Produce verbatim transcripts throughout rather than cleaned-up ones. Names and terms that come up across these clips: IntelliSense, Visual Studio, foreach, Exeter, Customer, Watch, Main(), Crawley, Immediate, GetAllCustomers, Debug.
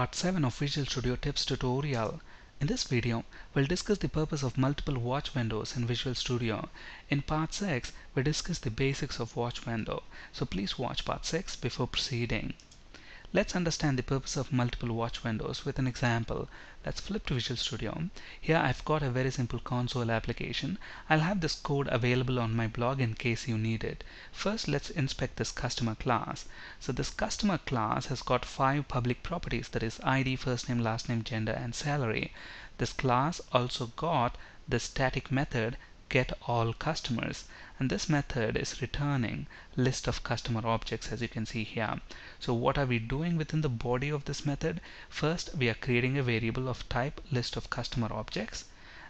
part seven of Visual Studio Tips tutorial. In this video, we'll discuss the purpose of multiple watch windows in Visual Studio. In part six, we discuss the basics of watch window. So please watch part six before proceeding. Let's understand the purpose of multiple watch windows with an example. Let's flip to Visual Studio. Here I've got a very simple console application. I'll have this code available on my blog in case you need it. First, let's inspect this customer class. So this customer class has got five public properties, that is I D, first name, last name, gender, and salary. This class also got the static method GetAllCustomers, and this method is returning list of customer objects, as you can see here. So what are we doing within the body of this method? First, we are creating a variable of type list of customer objects,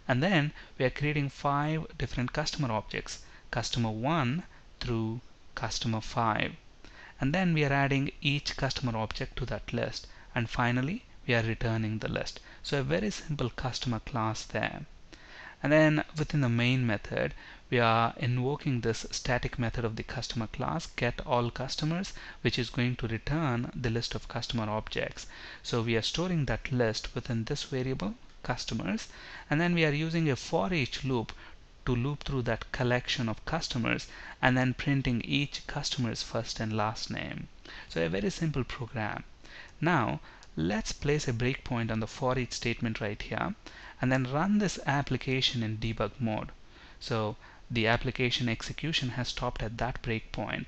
and then we are creating five different customer objects, customer one through customer five, and then we are adding each customer object to that list, and finally we are returning the list. So a very simple customer class there. And then within the main method, we are invoking this static method of the customer class GetAllCustomers, which is going to return the list of customer objects. So we are storing that list within this variable customers, and then we are using a foreach loop to loop through that collection of customers and then printing each customer's first and last name. So a very simple program. Now let's place a breakpoint on the foreach statement right here, and then run this application in debug mode. So the application execution has stopped at that breakpoint.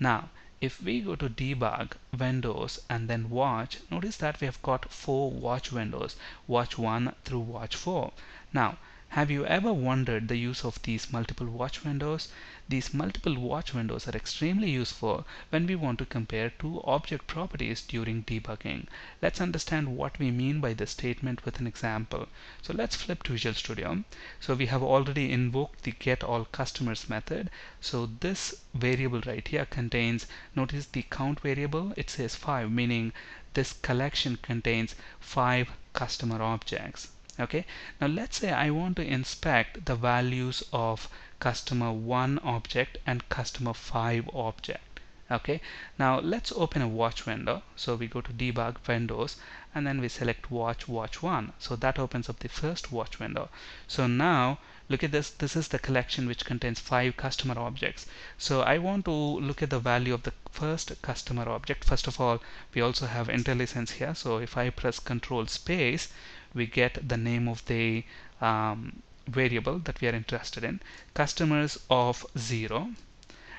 Now if we go to debug, windows, and then watch, notice that we have got four watch windows, watch one through watch four. Now, have you ever wondered the use of these multiple watch windows? These multiple watch windows are extremely useful when we want to compare two object properties during debugging. Let's understand what we mean by this statement with an example. So let's flip to Visual Studio. So we have already invoked the GetAllCustomers method. So this variable right here contains, notice the count variable, it says five, meaning this collection contains five customer objects. Okay, now let's say I want to inspect the values of customer one object and customer five object. Okay, now let's open a watch window. So we go to debug, windows, and then we select watch, watch one. So that opens up the first watch window. So now look at this, this is the collection which contains five customer objects. So I want to look at the value of the first customer object. First of all, we also have IntelliSense here. So if I press control space, we get the name of the um, variable that we are interested in, customers of zero.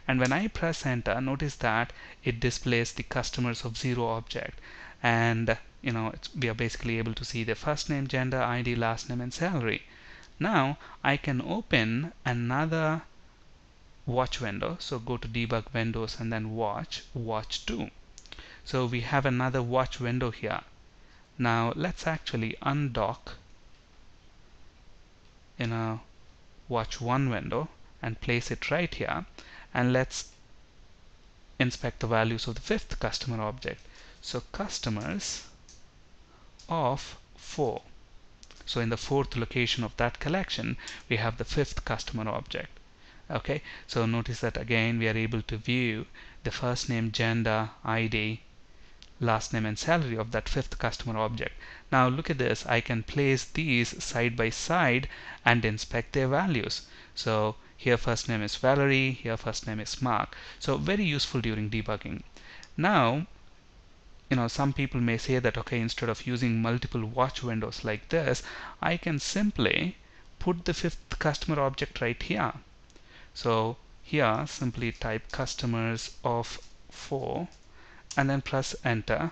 And when I press enter, notice that it displays the customers of zero object. And you know, it's, we are basically able to see the first name, gender, I D, last name, and salary. Now I can open another watch window. So go to debug, windows, and then watch, watch two. So we have another watch window here. Now let's actually undock in a watch one window and place it right here, and let's inspect the values of the fifth customer object. So customers of four. So in the fourth location of that collection, we have the fifth customer object. Okay, so notice that again we are able to view the first name, gender, I D, last name, and salary of that fifth customer object. Now look at this, I can place these side by side and inspect their values. So here first name is Valerie, here first name is Mark. So very useful during debugging. Now, you know, some people may say that, okay, instead of using multiple watch windows like this, I can simply put the fifth customer object right here. So here simply type customers of four, and then press enter.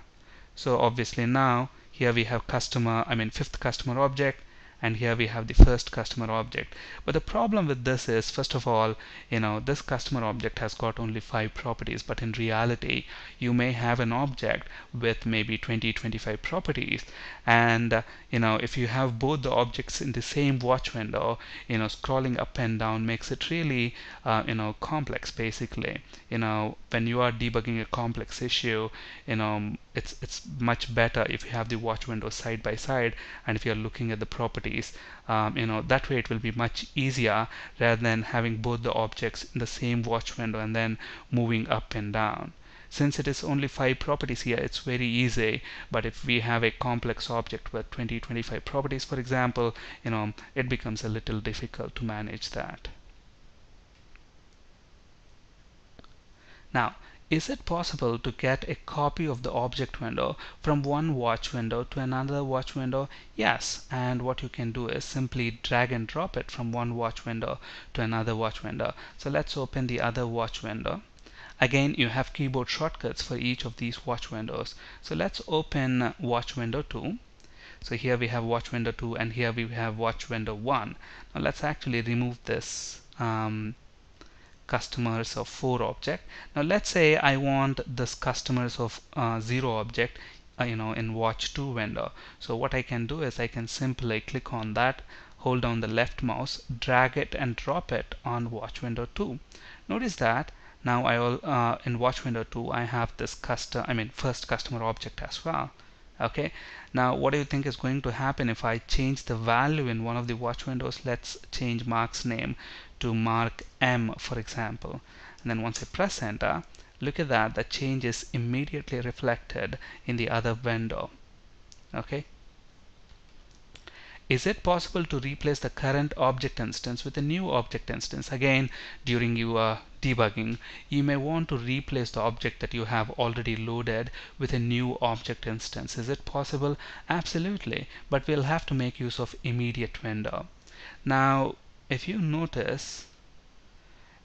So obviously now here we have customer, I mean fifth customer object, and here we have the first customer object. But the problem with this is, first of all, you know, this customer object has got only five properties, but in reality you may have an object with maybe twenty, twenty-five properties. And uh, you know, if you have both the objects in the same watch window, you know, scrolling up and down makes it really uh, you know, complex. Basically, you know, when you are debugging a complex issue, you know, it's it's much better if you have the watch window side by side, and if you're looking at the properties, Um, you know, that way it will be much easier rather than having both the objects in the same watch window and then moving up and down. Since it is only five properties here, it's very easy. But if we have a complex object with twenty, twenty-five properties, for example, you know, it becomes a little difficult to manage that. Now, is it possible to get a copy of the object window from one watch window to another watch window? Yes, and what you can do is simply drag and drop it from one watch window to another watch window. So let's open the other watch window. Again, you have keyboard shortcuts for each of these watch windows. So let's open watch window two. So here we have watch window two, and here we have watch window one. Now let's actually remove this um, customers of four object. Now let's say I want this customers of uh, zero object uh, you know, in watch two window. So what I can do is I can simply click on that, hold down the left mouse, drag it and drop it on watch window two. Notice that now I will, uh, in watch window two I have this custom I mean first customer object as well. Okay, now what do you think is going to happen if I change the value in one of the watch windows? Let's change Mark's name to Mark M, for example. And then once I press enter, look at that, the change is immediately reflected in the other window. Okay. Is it possible to replace the current object instance with a new object instance? Again, during your debugging, you may want to replace the object that you have already loaded with a new object instance. Is it possible? Absolutely, but we'll have to make use of immediate window. Now, if you notice,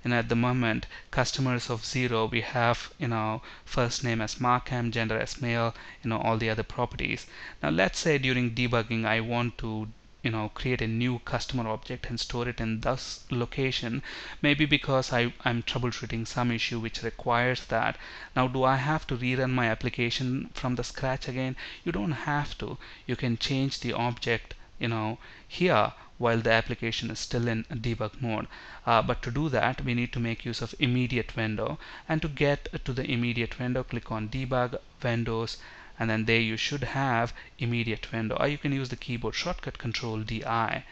and at the moment, customers of zero, we have, you know, first name as Markham, gender as male, you know, all the other properties. Now let's say during debugging I want to, you know, create a new customer object and store it in this location, maybe because I, I'm troubleshooting some issue which requires that. Now, do I have to rerun my application from the scratch again? You don't have to. You can change the object, you know, here while the application is still in debug mode. Uh, but to do that, we need to make use of immediate window. And to get to the immediate window, click on Debug, Windows, and then there you should have immediate window, or you can use the keyboard shortcut Control D I.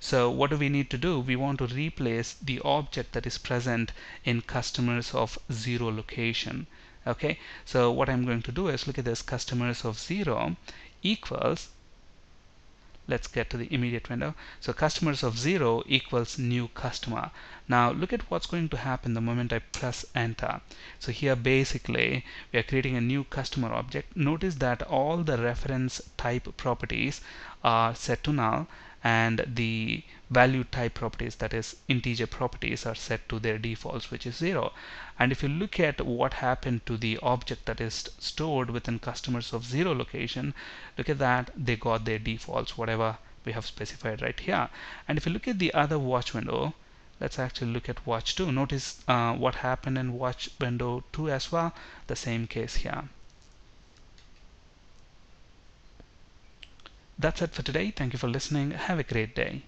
So what do we need to do? We want to replace the object that is present in customers of zero location. Okay, so what I'm going to do is look at this, customers of zero equals, let's get to the immediate window. So customers of zero equals new customer. Now look at what's going to happen the moment I press enter. So here basically we are creating a new customer object. Notice that all the reference type properties are set to null, and the value type properties, that is integer properties, are set to their defaults, which is zero. And if you look at what happened to the object that is stored within customers of zero location, look at that, they got their defaults, whatever we have specified right here. And if you look at the other watch window, let's actually look at watch two. Notice uh, what happened in watch window two as well, the same case here. That's it for today. Thank you for listening. Have a great day.